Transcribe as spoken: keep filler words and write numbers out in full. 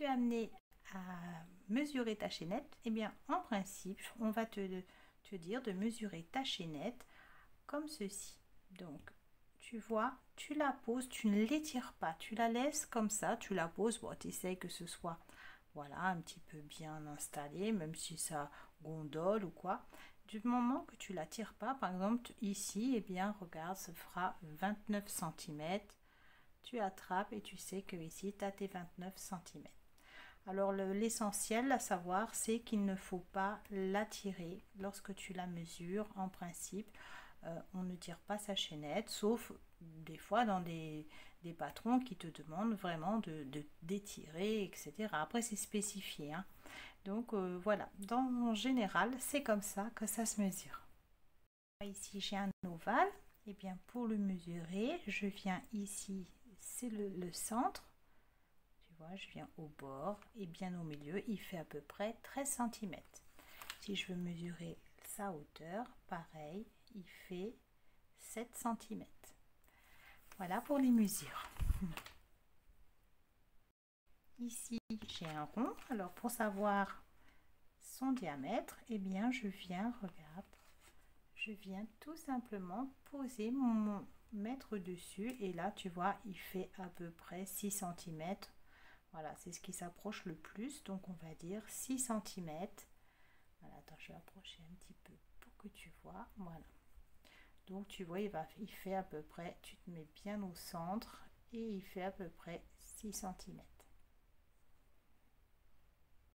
tu es amené à mesurer ta chaînette, eh bien, en principe, on va te, te dire de mesurer ta chaînette comme ceci. Donc, tu vois, tu la poses, tu ne l'étires pas, tu la laisses comme ça, tu la poses, bon, tu essaies que ce soit, voilà, un petit peu bien installé, même si ça gondole ou quoi. Du moment que tu la tires pas, par exemple, ici, eh bien, regarde, ça fera vingt-neuf centimètres. Tu attrapes et tu sais que ici, tu as tes vingt-neuf centimètres. Alors, l'essentiel le, à savoir, c'est qu'il ne faut pas la tirer lorsque tu la mesures. En principe, euh, on ne tire pas sa chaînette, sauf des fois dans des, des patrons qui te demandent vraiment de, de d'étirer, et cetera. Après, c'est spécifié, hein. Donc, euh, voilà. Dans, en général, c'est comme ça que ça se mesure. Ici, j'ai un ovale. Et bien, pour le mesurer, je viens ici, c'est le, le centre. Tu vois, je viens au bord et bien au milieu, il fait à peu près treize centimètres. Si je veux mesurer sa hauteur, pareil, il fait sept centimètres. Voilà pour les mesures. Ici, j'ai un rond. Alors, pour savoir son diamètre, eh bien, je viens, regarde, je viens tout simplement poser mon mètre dessus. Et là, tu vois, il fait à peu près six centimètres. Voilà, c'est ce qui s'approche le plus. Donc, on va dire six centimètres. Voilà, attends, je vais approcher un petit peu pour que tu vois. Voilà. Donc, tu vois, il, va, il fait à peu près, tu te mets bien au centre et il fait à peu près six centimètres.